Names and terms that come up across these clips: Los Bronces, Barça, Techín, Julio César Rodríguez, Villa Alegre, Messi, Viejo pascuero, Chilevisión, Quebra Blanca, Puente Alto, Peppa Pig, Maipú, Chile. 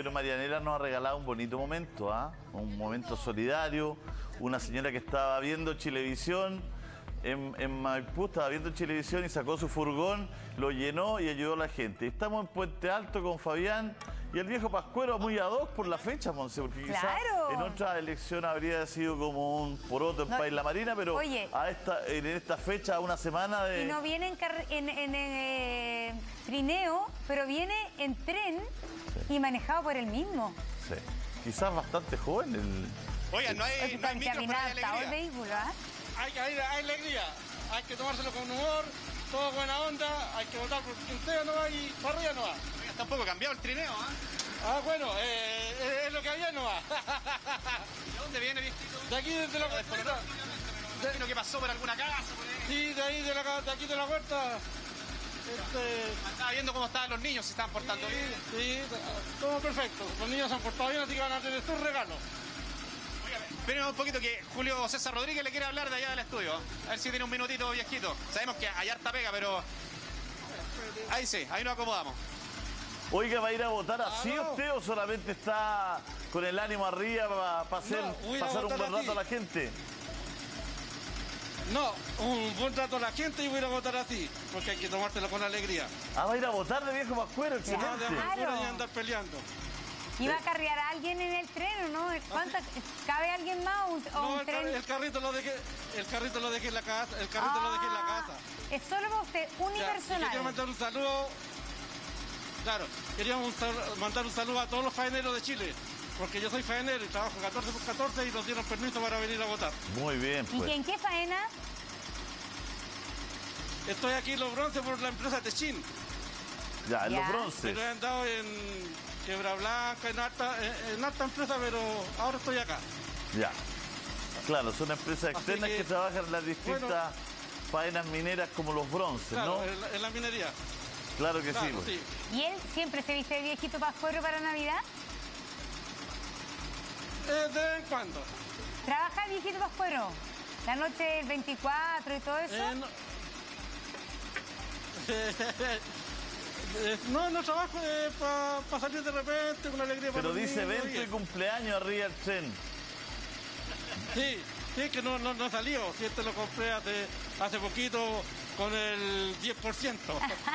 Pero Marianela nos ha regalado un bonito momento, un momento solidario. Una señora que estaba viendo Chilevisión en Maipú, estaba viendo Chilevisión y sacó su furgón, lo llenó y ayudó a la gente. Estamos en Puente Alto con Fabián y el viejo pascuero, muy ad hoc por la fecha, Monse, porque quizás en otra elección habría sido como un poroto en País La Marina, pero oye, en esta fecha, a una semana de... Y no viene en trineo, pero viene en tren. Sí. Y manejado por él mismo. Sí. Quizás bastante joven el... Oye, no hay micro, pero hay alegría. Vehículo, hay alegría. Hay que tomárselo con humor, todo buena onda, hay que votar por quien sea nomás y para arriba nomás. Oiga, está un poco cambiado el trineo, Ah, bueno, es lo que había nomás. ¿De dónde viene, viste? De aquí, desde la puerta. De lo que pasó por alguna casa. Sí, de ahí, de aquí de la puerta. Estaba viendo cómo estaban los niños, se estaban portando bien. Sí, todo perfecto. Los niños se han portado bien, así que van a tener estos regalos. Esperen un poquito que Julio César Rodríguez le quiere hablar de allá del estudio. A ver si tiene un minutito, viejito. Sabemos que hay harta pega, pero... Ahí sí, ahí nos acomodamos. Oiga, ¿va a ir a votar así usted o solamente está con el ánimo arriba para pasar un buen rato a la gente? No, un buen rato a la gente y voy a votar a ti, porque hay que tomártelo con alegría. Ah, va a ir a votar de viejo pascuero, excelente. No, de aventura y andar peleando. ¿Y va a carrear a alguien en el tren o no? ¿Cabe alguien más o un tren? El carrito lo dejé en la casa. Es solo para usted, unipersonal. Quería mandar un saludo, claro, queríamos mandar un saludo a todos los faeneros de Chile. Porque yo soy faenero y trabajo 14x14 y nos dieron permiso para venir a votar. Muy bien, pues. ¿Y en qué faena? Estoy aquí en Los Bronces por la empresa Techín. Ya, en Los Bronces. Pero he andado en Quebra Blanca, en alta empresa, pero ahora estoy acá. Ya. Claro, son empresas externas que trabajan en las distintas faenas mineras como Los Bronces, claro, ¿no? En la minería. Claro que sí, pues. Sí. ¿Y él siempre se viste de viejito pascuero para Navidad? De vez en cuando. ¿Trabaja el viejito pascuero? ¿La noche del 24 y todo eso? No. No trabajo para salir de repente, una alegría. Pero dice evento y cumpleaños arriba del tren. Sí, es que no salió. Si este lo compré hace poquito con el 10%.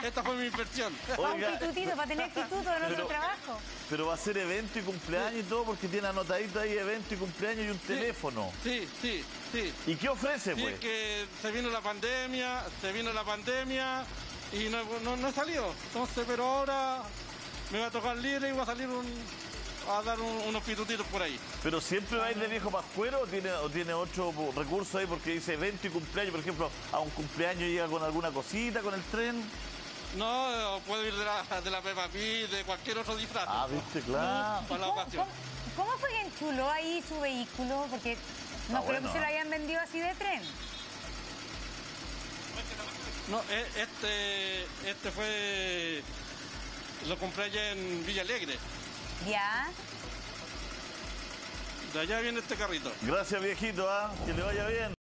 Esta fue mi inversión. Oiga, un pitutito para tener pituto en otro trabajo. Pero va a ser evento y cumpleaños y todo, porque tiene anotadito ahí evento y cumpleaños y un teléfono. Sí. ¿Y qué ofrece, pues? Que se vino la pandemia y no he salido. Entonces, pero ahora me va a tocar libre y va a salir a dar unos pitutitos por ahí. ¿Pero siempre va a ir de viejo pascuero o tiene otro recurso ahí? Porque dice evento y cumpleaños, por ejemplo, a un cumpleaños llega con alguna cosita, con el tren. No, puedo ir de la Peppa Pig, de cualquier otro disfraz. Ah, viste, claro. No, para la ocasión. ¿Cómo fue que enchuló ahí su vehículo? Porque no creo que se lo hayan vendido así de tren. No, este fue... Lo compré allá en Villa Alegre. Ya. De allá viene este carrito. Gracias, viejito, que le vaya bien.